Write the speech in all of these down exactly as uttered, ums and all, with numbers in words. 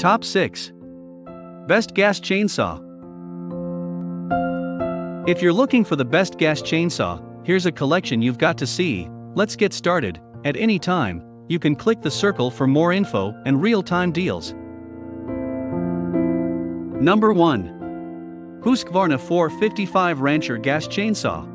Top six. Best Gas Chainsaw. If you're looking for the best gas chainsaw, here's a collection you've got to see. Let's get started. At any time, you can click the circle for more info and real-time deals. Number one. Husqvarna four fifty-five Rancher Gas Chainsaw.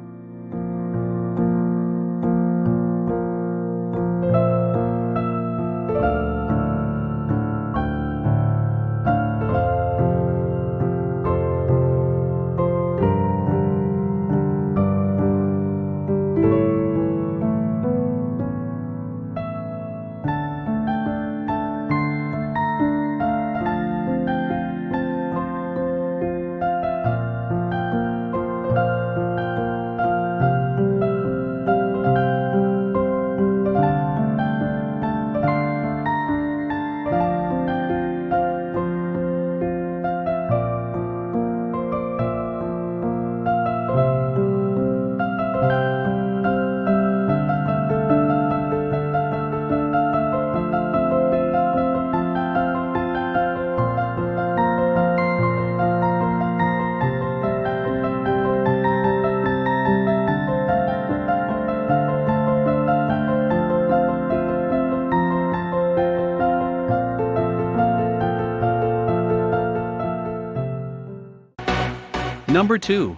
Number two.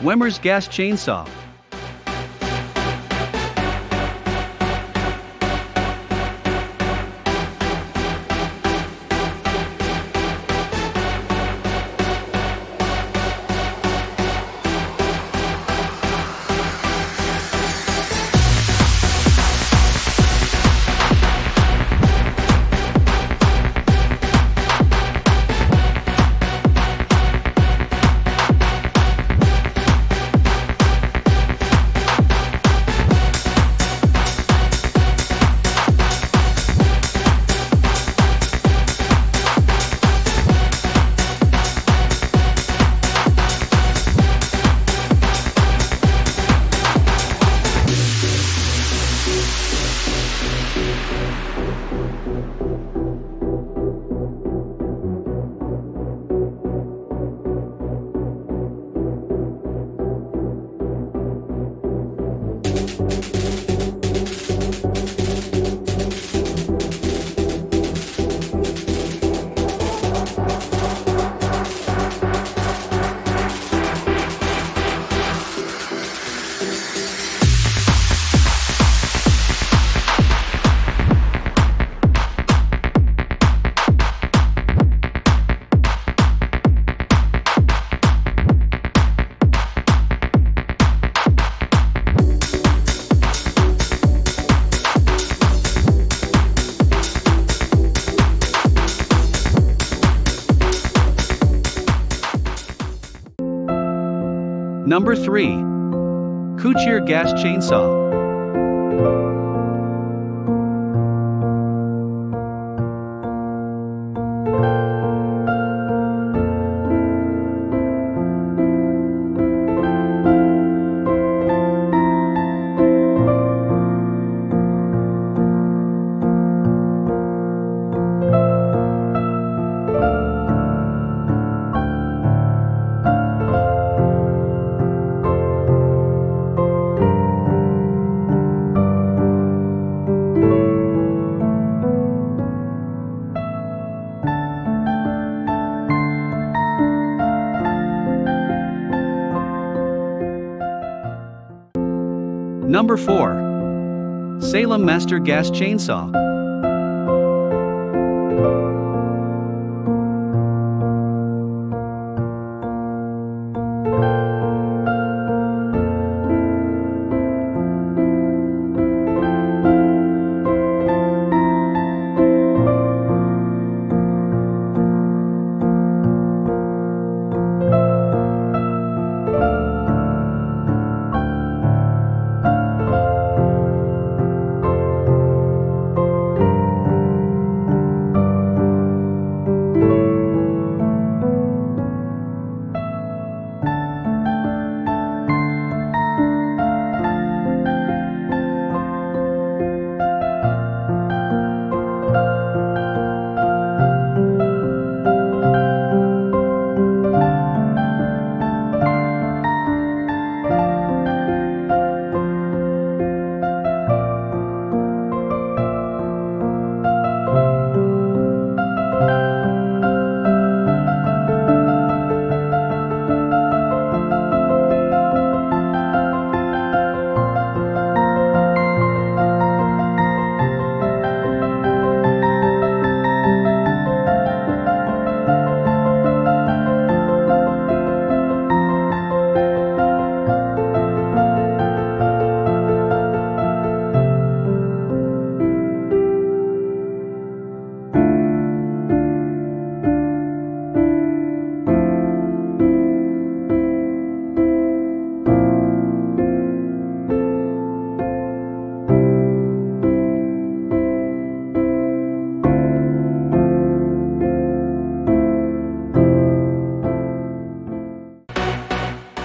Wemars Gas Chainsaw. Number three. Coocheer Gas Chainsaw. Number four. Salem Master Gas Chainsaw.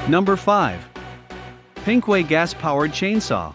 Number five. PINKWAY Gas-Powered Chainsaw.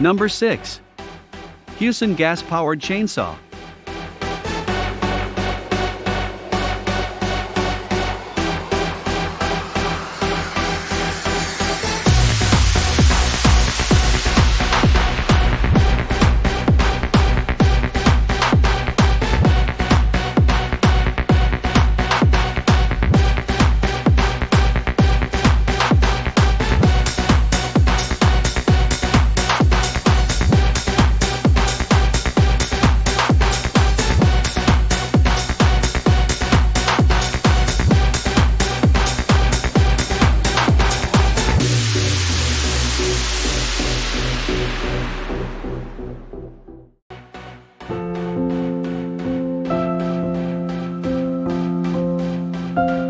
Number six. Huyosen Gas-Powered Chainsaw. Music.